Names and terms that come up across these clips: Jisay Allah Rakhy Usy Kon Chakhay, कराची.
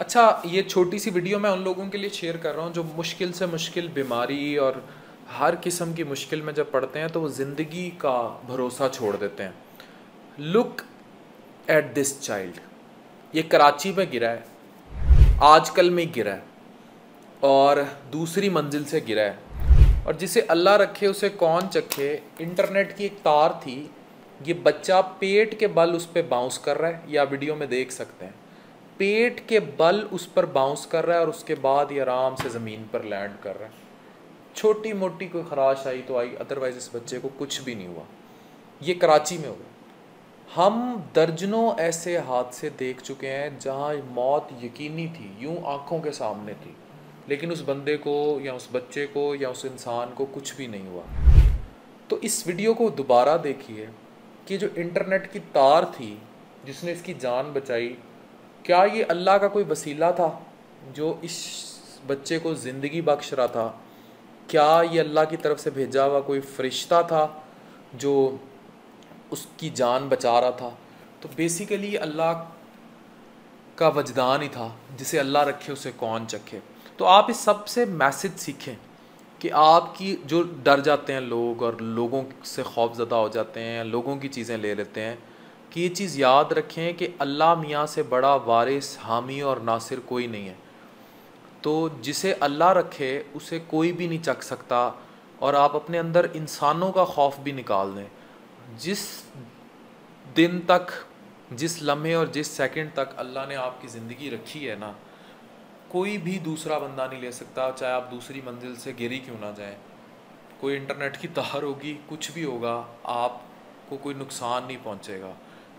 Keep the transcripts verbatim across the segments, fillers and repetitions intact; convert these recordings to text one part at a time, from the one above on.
अच्छा, ये छोटी सी वीडियो मैं उन लोगों के लिए शेयर कर रहा हूँ जो मुश्किल से मुश्किल बीमारी और हर किस्म की मुश्किल में जब पड़ते हैं तो वो ज़िंदगी का भरोसा छोड़ देते हैं। लुक एट दिस चाइल्ड, ये कराची में गिरा है, आजकल में गिरा है और दूसरी मंजिल से गिरा है। और जिसे अल्लाह रखे उसे कौन चखे, इंटरनेट की एक तार थी, ये बच्चा पेट के बल उस पर बाउंस कर रहा है, या वीडियो में देख सकते हैं, पेट के बल उस पर बाउंस कर रहा है और उसके बाद ये आराम से ज़मीन पर लैंड कर रहा है। छोटी मोटी कोई खराश आई तो आई, अदरवाइज़ इस बच्चे को कुछ भी नहीं हुआ। ये कराची में हुआ। हम दर्जनों ऐसे हादसे देख चुके हैं जहाँ मौत यकीनी थी, यूँ आँखों के सामने थी, लेकिन उस बंदे को या उस बच्चे को या उस इंसान को कुछ भी नहीं हुआ। तो इस वीडियो को दोबारा देखिए कि जो इंटरनेट की तार थी जिसने इसकी जान बचाई, क्या ये अल्लाह का कोई वसीला था जो इस बच्चे को ज़िंदगी बख्श रहा था? क्या ये अल्लाह की तरफ से भेजा हुआ कोई फ़रिश्ता था जो उसकी जान बचा रहा था? तो बेसिकली अल्लाह का वजदान ही था। जिसे अल्लाह रखे उसे कौन चखे। तो आप इस सब से मैसेज सीखें कि आपकी जो डर जाते हैं लोग और लोगों से खौफजदा हो जाते हैं, लोगों की चीज़ें ले लेते हैं, कि ये चीज़ याद रखें कि अल्लाह मियाँ से बड़ा वारिस, हामी और नासिर कोई नहीं है। तो जिसे अल्लाह रखे उसे कोई भी नहीं चख सकता। और आप अपने अंदर इंसानों का खौफ भी निकाल दें। जिस दिन तक, जिस लम्हे और जिस सेकंड तक अल्लाह ने आपकी ज़िंदगी रखी है ना, कोई भी दूसरा बंदा नहीं ले सकता, चाहे आप दूसरी मंजिल से गिरी क्यों ना जाएं। कोई इंटरनेट की तार होगी, कुछ भी होगा, आपको कोई नुकसान नहीं पहुंचेगा,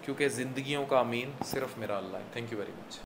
क्योंकि ज़िंदगियों का अमीन सिर्फ मेरा अल्लाह है। Thank you very much.